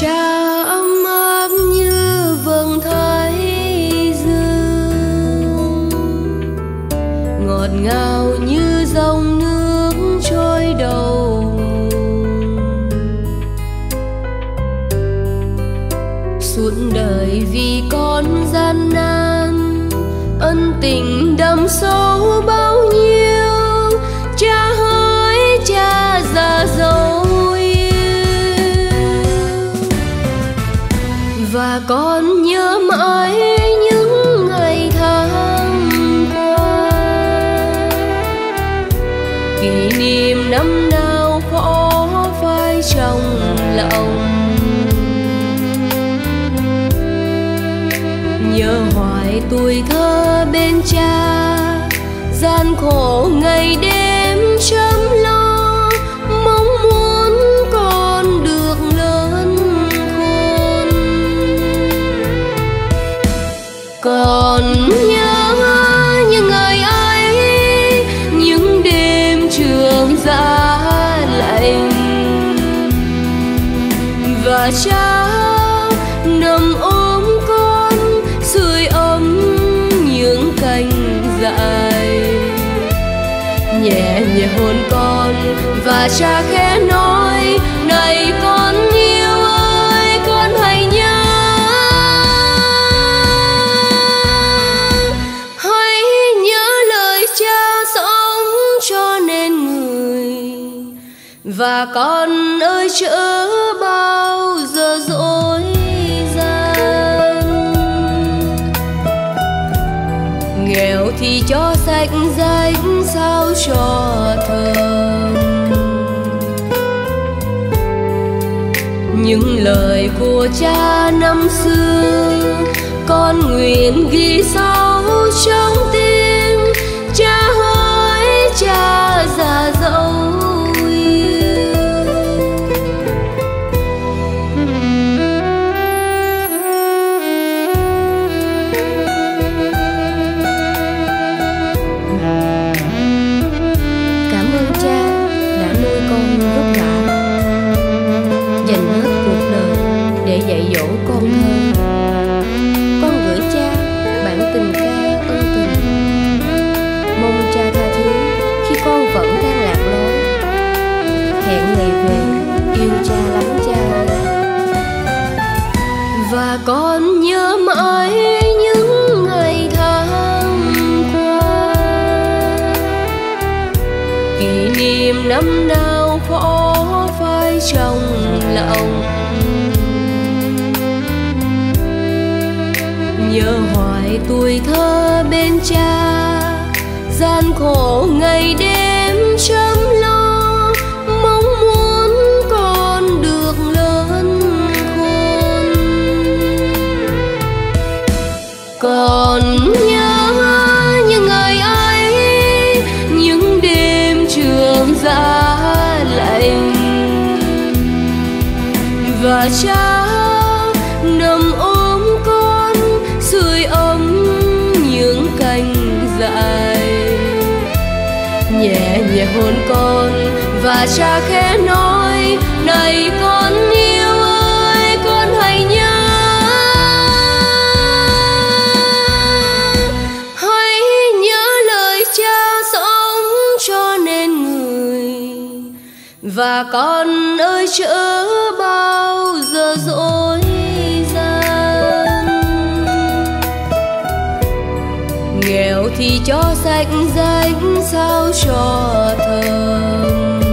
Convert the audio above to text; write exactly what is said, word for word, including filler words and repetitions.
cha ấm áp như vầng thái dương, ngọt ngào như dòng nước trôi đầu suốt đời vì con gian nan, ân tình đậm sâu bao nhiêu. Cha hỡi cha già dầu và con nhớ mãi những ngày tháng qua, kỷ niệm năm nào khó phai trong lòng, nhớ hoài tuổi thơ bên cha, gian khổ ngày đêm chăm lo. Còn nhớ những ngày ấy, những đêm trường giá lạnh, và cha nằm ôm con sưởi ấm những cánh dài, nhẹ nhẹ hôn con và cha khẽ nói: này con yêu ơi, con hãy nhớ, và con ơi chớ bao giờ dối gian. Nghèo thì cho sạch danh sao cho thơm, những lời của cha năm xưa con nguyện ghi sâu trong tim. Cha hỡi cha già dẫu con nhớ mãi những ngày tháng qua, kỷ niệm năm nào khó phai trong lòng, nhớ hoài tuổi thơ bên cha, gian khổ ngày đêm chăm lo. Còn nhớ những ngày ấy, những đêm trường giá lạnh, và cha nằm ôm con sưởi ấm những cánh dài, nhẹ nhẹ hôn con và cha khẽ nói: này con yêu ơi, con hãy nhớ, và con ơi chớ bao giờ dối gian. Nghèo thì cho sạch danh sao cho thơm,